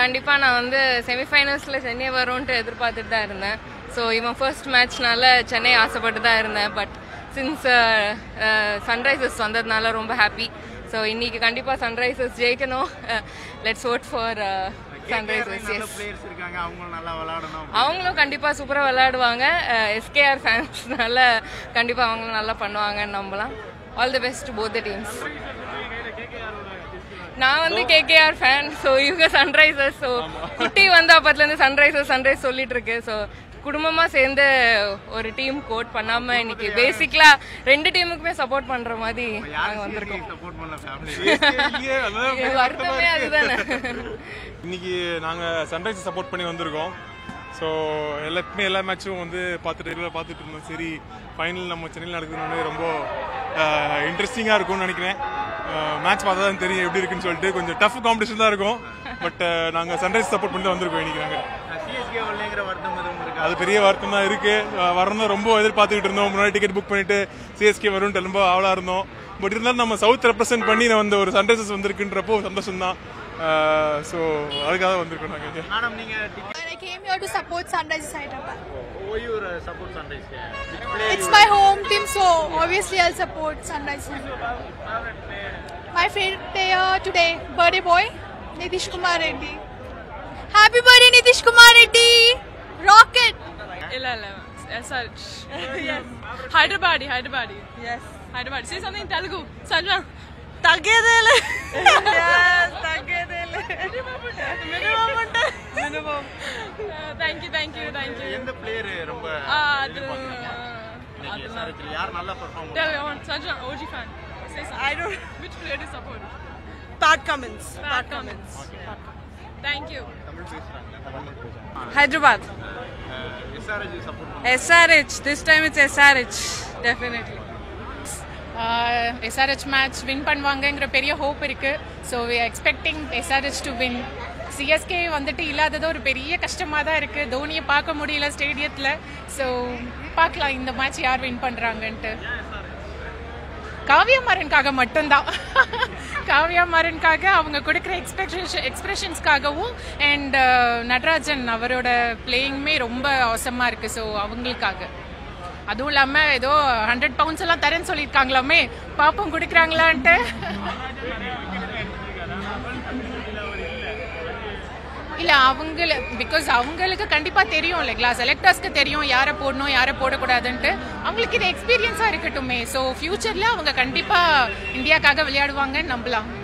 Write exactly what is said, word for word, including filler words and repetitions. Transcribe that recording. கண்டிப்பா நான் வந்து செமி ஃபைனல்ஸ்ல சென்னை வரும்னு எதிர்பார்த்துட்டு தான் இருந்தேன். சோ இவன் ஃபர்ஸ்ட் மேட்ச்னால சென்னை ஆசைப்பட்டு தான் இருந்தேன். பட் சின்ஸ் சன்ரைசர்ஸ் வந்ததுனால ரொம்ப ஹாப்பி. சோ இன்னைக்கு கண்டிப்பா சன்ரைசர்ஸ் ஜெயிக்கணும். Let's vote for Sunrisers. நல்ல பிளேயர்ஸ் இருக்காங்க, அவங்க நல்லா விளையாடணும். அவங்களும் கண்டிப்பா சூப்பரா விளையாடுவாங்க. எஸ்கேஆர் ஃபேன்ஸ்னால கண்டிப்பா அவங்க நல்லா பண்ணுவாங்க. நம்பலாம். All the best both the teams. நான் வந்து கேகேஆர் ஃபேன். சோ இவங்க சன்ரைசர்ஸ். சோ குட்டி வந்த அப்பத்துல இருந்து சன்ரைசர்ஸ் சன்ரைஸ் சொல்லிட்டு இருக்கு. சோ குடும்பமா சேர்ந்து ஒரு டீம் கோட் பண்ணாம இன்னைக்கு பேசிக்கலா ரெண்டு டீமுக்குமே சப்போர்ட் பண்ற மாதிரி நாங்க வந்திருக்கோம். சப்போர்ட் பண்ண ஃபேமிலி வர்க்கமே அதுதானே. இன்னைக்கு நாங்க சன்ரைஸ் சப்போர்ட் பண்ணி வந்திருக்கோம். சோ எல்லாமே எல்லா மேட்சும் வந்து பார்த்துட்டு ரெகுலரா பார்த்துட்டு இருந்தோம். சரி ஃபைனல் நம்ம சென்னையில் நடக்குதுன்னு ரொம்ப இன்ட்ரெஸ்டிங்கா இருக்கும்னு நினைக்கிறேன். மேட்ச் பார்த்தா தான் தெரியும் எப்படி இருக்குன்னு சொல்லிட்டு கொஞ்சம் டஃப் காம்படிஷன் தான் இருக்கும். பட் நாங்கள் சன்ரைஸ் சப்போர்ட் பண்ணி வந்திருக்கோம். இன்னைக்கு நாங்கள் அது பெரிய வருத்தம் தான் இருக்கு. வரணும் ரொம்ப எதிர்பார்த்துக்கிட்டு இருந்தோம். முன்னாடி டிக்கெட் புக் பண்ணிட்டு சிஎஸ்கே வரும்னு ரொம்ப ஆவலாக இருந்தோம். பட் இருந்தாலும் நம்ம சவுத் ரெப்ரசென்ட் பண்ணி வந்து ஒரு சன்ரைசர்ஸ் வந்திருக்குன்றப்போ சந்தோஷம் தான். So அதுக்காக வந்திருக்கோம் நாங்கள். மேடம் நீங்க I came here to support Sunrisers Hyderabad. Why you support Sunrisers? It's my home team, so obviously I'll support Sunrisers. My favorite player today, birthday boy, Nitish Kumar Reddy. Happy birthday, Nitish Kumar Reddy. Rocket. Illa illa. S R H. Yes. Hyderabad, Hyderabad. Yes. Hyderabad. Say something in Telugu. Sanjay. Tagedele. Yes, tagedele. Minimum unta. Minimum. Thank you, thank you, thank you. End player romba. Ah, adu. S R H yaar nalla perform panna. Sanjay O G fan. Say something. I don't. Which player do you support? Pat Cummins. Pat Cummins. Thank you. Tamil Pesra. Hyderabad. S R H support. S R H. This time it's S R H. Definitely. Uh, S R H match win பண்ணுவாங்கங்கற பெரிய hope இருக்கு. So we are expecting S R H to win. C S K வந்துட்டு இல்லாதது ஒரு பெரிய கஷ்டமா தான் இருக்கு. தோனியை பார்க்க முடியல ஸ்டேடியத்துல. So பார்க்கலாம் இந்த match யார் win பண்றாங்கன்னு. காவியமாறனுக்காக மட்டும்தான். காவியமாறனுக்காக அவங்க கொடுக்கிற எக்ஸ்பிரஷன் எக்ஸ்பிரஷன்ஸ்காகவும் அண்ட் நடராஜன் அவரோட பிளேயிங்மே ரொம்ப ஆசமா இருக்கு. ஸோ அவங்களுக்காக அதுவும் இல்லாம ஏதோ ஹண்ட்ரட் பவுண்ட்ஸ் எல்லாம் தரேன்னு சொல்லியிருக்காங்களாமே, பாப்போம் குடுக்கறாங்களான்ட்டு. இல்ல அவங்கள பிகாஸ் அவங்களுக்கு கண்டிப்பா தெரியும் இல்லைங்களா, செலக்டர்ஸ்க்கு தெரியும் யாரை போடணும் யாரை போடக்கூடாதுன்ட்டு. அவங்களுக்கு இது எக்ஸ்பீரியன்ஸா இருக்கட்டுமே. ஸோ ஃபியூச்சர்ல அவங்க கண்டிப்பா இந்தியாக்காக விளையாடுவாங்கன்னு நம்பலாம்.